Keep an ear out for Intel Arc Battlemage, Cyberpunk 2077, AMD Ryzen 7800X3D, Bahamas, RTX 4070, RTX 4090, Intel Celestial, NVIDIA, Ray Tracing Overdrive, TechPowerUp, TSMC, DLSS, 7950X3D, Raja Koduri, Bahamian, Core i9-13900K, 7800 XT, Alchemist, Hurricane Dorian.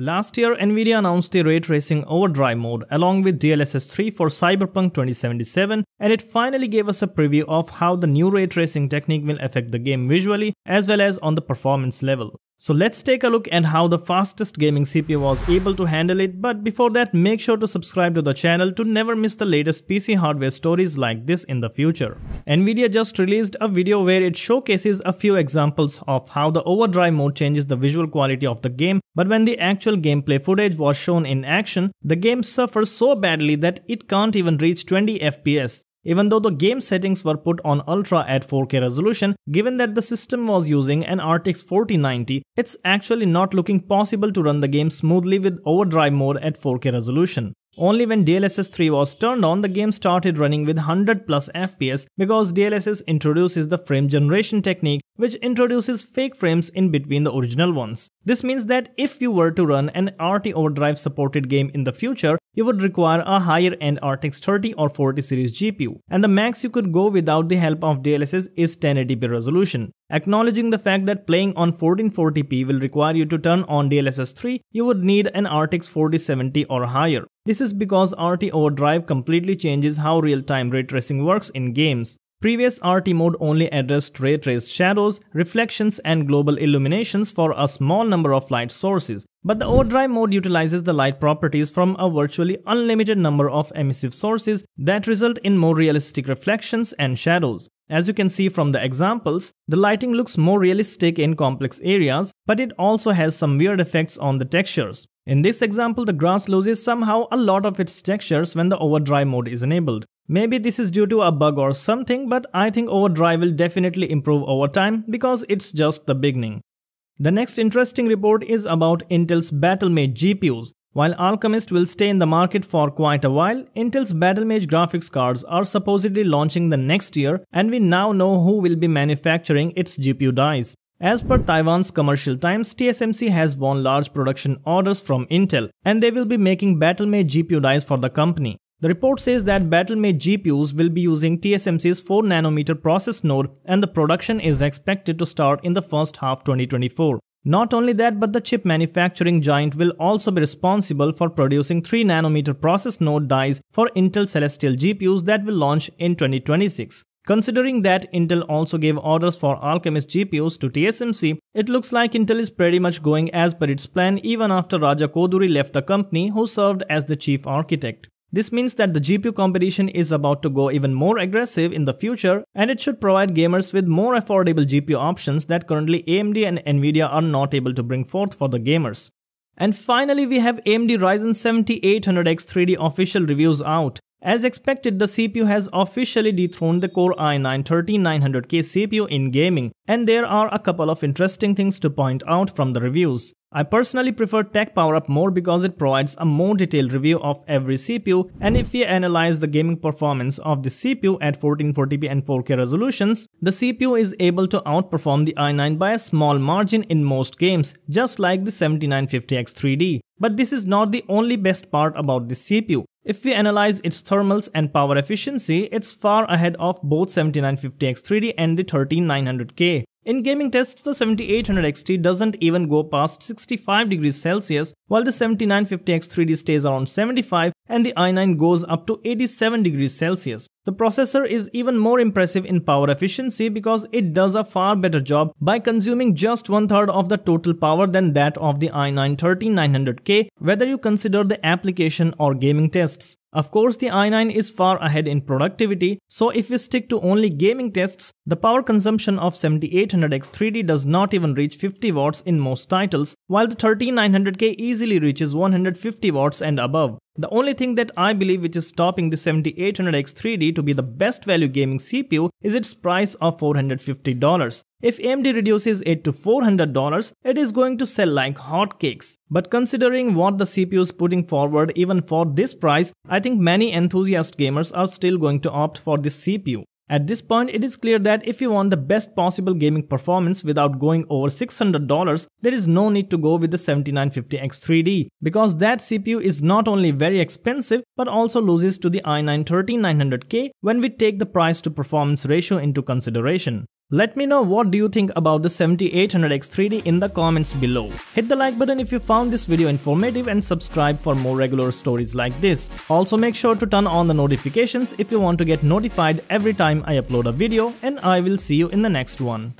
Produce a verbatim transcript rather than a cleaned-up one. Last year, NVIDIA announced the Ray Tracing Overdrive mode along with D L S S three for Cyberpunk twenty seventy-seven, and it finally gave us a preview of how the new ray tracing technique will affect the game visually as well as on the performance level. So let's take a look at how the fastest gaming C P U was able to handle it, but before that, make sure to subscribe to the channel to never miss the latest P C hardware stories like this in the future. NVIDIA just released a video where it showcases a few examples of how the overdrive mode changes the visual quality of the game, but when the actual gameplay footage was shown in action, the game suffers so badly that it can't even reach twenty F P S, even though the game settings were put on ultra at four K resolution. Given that the system was using an R T X forty ninety, it's actually not looking possible to run the game smoothly with overdrive mode at four K resolution. Only when D L S S three was turned on, the game started running with one hundred plus F P S, because D L S S introduces the frame generation technique, which introduces fake frames in between the original ones. This means that if you were to run an R T Overdrive supported game in the future, you would require a higher end R T X thirty or forty series G P U, and the max you could go without the help of D L S S is ten eighty P resolution. Acknowledging the fact that playing on fourteen forty P will require you to turn on D L S S three, you would need an R T X forty seventy or higher. This is because R T Overdrive completely changes how real-time ray tracing works in games. Previous R T mode only addressed ray-traced shadows, reflections and global illuminations for a small number of light sources, but the overdrive mode utilizes the light properties from a virtually unlimited number of emissive sources that result in more realistic reflections and shadows. As you can see from the examples, the lighting looks more realistic in complex areas, but it also has some weird effects on the textures. In this example, the grass loses somehow a lot of its textures when the overdrive mode is enabled. Maybe this is due to a bug or something, but I think overdrive will definitely improve over time because it's just the beginning. The next interesting report is about Intel's Battlemage G P Us. While Alchemist will stay in the market for quite a while, Intel's Battlemage graphics cards are supposedly launching the next year, and we now know who will be manufacturing its G P U dies. As per Taiwan's Commercial Times, T S M C has won large production orders from Intel, and they will be making Battlemage G P U dies for the company. The report says that Battlemage G P Us will be using T S M C's four nanometer process node, and the production is expected to start in the first half twenty twenty-four. Not only that, but the chip manufacturing giant will also be responsible for producing three nanometer process node dies for Intel Celestial G P Us that will launch in twenty twenty-six. Considering that Intel also gave orders for Alchemist G P Us to T S M C, it looks like Intel is pretty much going as per its plan even after Raja Koduri left the company, who served as the chief architect. This means that the G P U competition is about to go even more aggressive in the future, and it should provide gamers with more affordable G P U options that currently A M D and NVIDIA are not able to bring forth for the gamers. And finally, we have A M D Ryzen seventy-eight hundred X three D official reviews out. As expected, the C P U has officially dethroned the Core i nine thirteen nine hundred K C P U in gaming, and there are a couple of interesting things to point out from the reviews. I personally prefer TechPowerUp more because it provides a more detailed review of every C P U, and if we analyze the gaming performance of the C P U at fourteen forty P and four K resolutions, the C P U is able to outperform the i nine by a small margin in most games, just like the seventy-nine fifty X three D. But this is not the only best part about this C P U. If we analyze its thermals and power efficiency, it's far ahead of both seventy-nine fifty X three D and the thirteen nine hundred K. In gaming tests, the seventy-eight hundred X T doesn't even go past sixty-five degrees Celsius, while the seventy-nine fifty X three D stays around seventy-five and the i nine goes up to eighty-seven degrees Celsius. The processor is even more impressive in power efficiency because it does a far better job by consuming just one third of the total power than that of the i nine thirteen nine hundred K, whether you consider the application or gaming tests. Of course, the i nine is far ahead in productivity, so if we stick to only gaming tests, the power consumption of seventy-eight hundred X three D does not even reach fifty watts in most titles, while the thirteen nine hundred K easily reaches one hundred fifty watts and above. The only thing that I believe which is stopping the seventy-eight hundred X three D to be the best value gaming C P U is its price of four hundred fifty dollars. If A M D reduces it to four hundred dollars, it is going to sell like hotcakes. But considering what the C P U is putting forward even for this price, I think many enthusiast gamers are still going to opt for this C P U. At this point, it is clear that if you want the best possible gaming performance without going over six hundred dollars, there is no need to go with the seventy-nine fifty X three D, because that C P U is not only very expensive but also loses to the i nine thirteen nine hundred K when we take the price to performance ratio into consideration. Let me know what do you think about the seventy-eight hundred X three D in the comments below. Hit the like button if you found this video informative and subscribe for more regular stories like this. Also make sure to turn on the notifications if you want to get notified every time I upload a video, and I will see you in the next one.